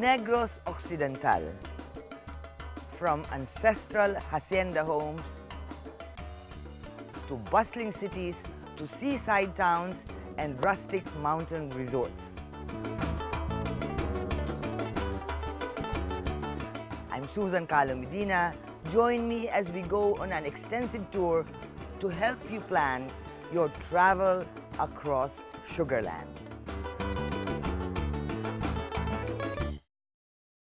Negros Occidental, from ancestral hacienda homes to bustling cities to seaside towns and rustic mountain resorts. I'm Susan Calo Medina. Join me as we go on an extensive tour to help you plan your travel across Sugarland.